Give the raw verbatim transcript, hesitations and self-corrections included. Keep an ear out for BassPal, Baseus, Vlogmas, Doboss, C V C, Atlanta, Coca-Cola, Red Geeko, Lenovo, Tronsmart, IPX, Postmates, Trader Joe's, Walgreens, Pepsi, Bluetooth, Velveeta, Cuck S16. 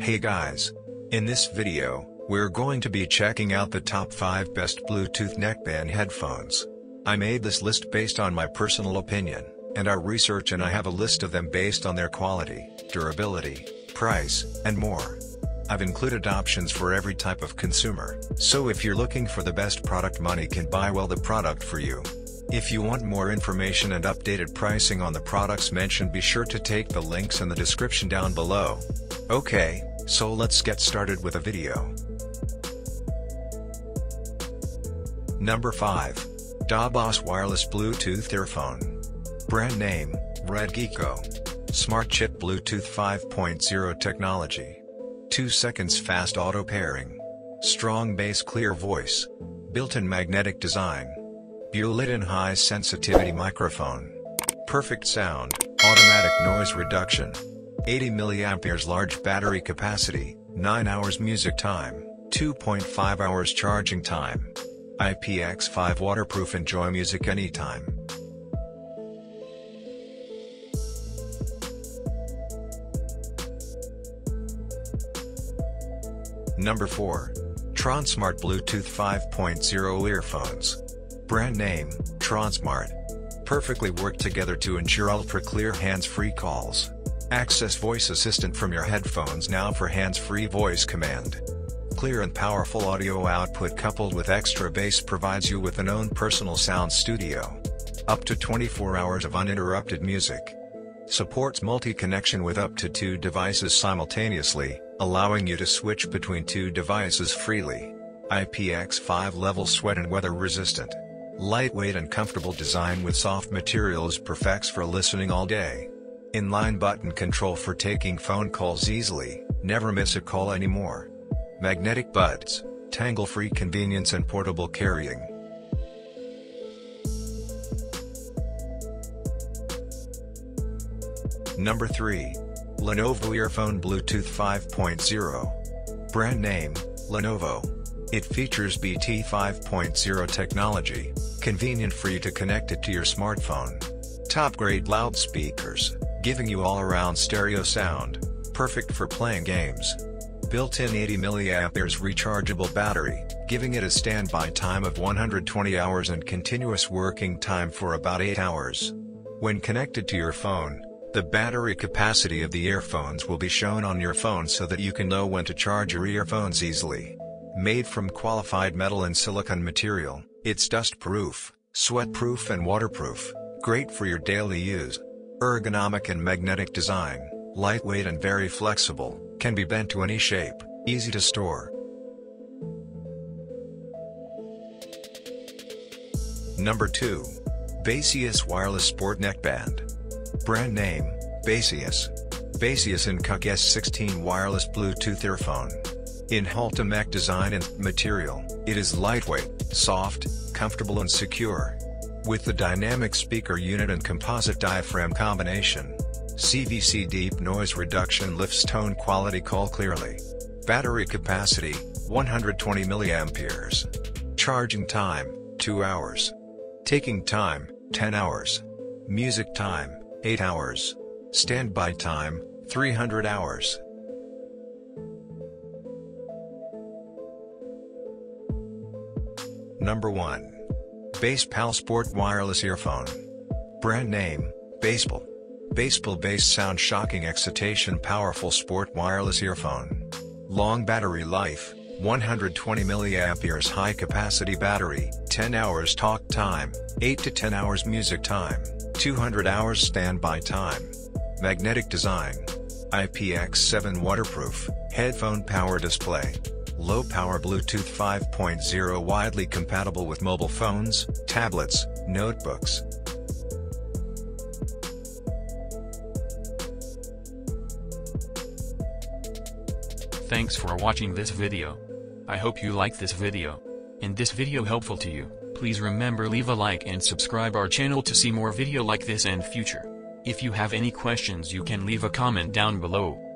Hey guys! In this video, we're going to be checking out the top five best Bluetooth neckband headphones. I made this list based on my personal opinion, and our research, and I have a list of them based on their quality, durability, price, and more. I've included options for every type of consumer, so if you're looking for the best product money can buy, well, the product for you. If you want more information and updated pricing on the products mentioned, be sure to take the links in the description down below. Okay, so let's get started with a video. Number five. Doboss Wireless Bluetooth Earphone. Brand name, Red Geeko. Smart Chip Bluetooth five point oh technology. two seconds fast auto pairing. Strong bass, clear voice. Built-in magnetic design. Built-in high sensitivity microphone. Perfect sound, automatic noise reduction. eighty milliamp hours large battery capacity, nine hours music time, two point five hours charging time. I P X five waterproof, enjoy music anytime. Number four. Tronsmart Bluetooth five point oh Earphones. Brand name, Tronsmart. Perfectly work together to ensure ultra-clear hands-free calls. Access voice assistant from your headphones now for hands-free voice command. Clear and powerful audio output coupled with extra bass provides you with an own personal sound studio. Up to twenty-four hours of uninterrupted music. Supports multi-connection with up to two devices simultaneously, allowing you to switch between two devices freely. I P X five level, sweat and weather resistant. Lightweight and comfortable design with soft materials, perfects for listening all day. Inline button control for taking phone calls easily, never miss a call anymore. Magnetic buds, tangle-free convenience and portable carrying. Number three. Lenovo Earphone Bluetooth five point oh. Brand name, Lenovo. It features B T five point oh technology, convenient for you to connect it to your smartphone. Top-grade loudspeakers, giving you all-around stereo sound, perfect for playing games. Built-in eighty milliamp hours rechargeable battery, giving it a standby time of one hundred twenty hours and continuous working time for about eight hours. When connected to your phone, the battery capacity of the earphones will be shown on your phone so that you can know when to charge your earphones easily. Made from qualified metal and silicon material, it's dust-proof, sweat-proof and waterproof, great for your daily use. Ergonomic and magnetic design, lightweight and very flexible, can be bent to any shape, easy to store. Number two. Baseus Wireless Sport Neckband. Brand name, Baseus. Baseus and Cuck S sixteen Wireless Bluetooth Earphone. In Haltamec design and material, it is lightweight, soft, comfortable and secure. With the dynamic speaker unit and composite diaphragm combination, C V C deep noise reduction lifts tone quality, call clearly. Battery capacity, one hundred twenty milliamp hours. Charging time, two hours. Taking time, ten hours. Music time, eight hours. Standby time, three hundred hours. Number one. BassPal Sport Wireless Earphone. Brand name, BassPal. BassPal bass sound, shocking excitation, powerful sport wireless earphone. Long battery life, one hundred twenty milliamp hours high capacity battery, ten hours talk time, eight to ten hours music time, two hundred hours standby time. Magnetic design. I P X seven waterproof, headphone power display. Low power Bluetooth five point oh, widely compatible with mobile phones, tablets, notebooks. Thanks for watching this video. I hope you liked this video. In this video helpful to you, please remember leave a like and subscribe our channel to see more video like this and future. If you have any questions you can leave a comment down below.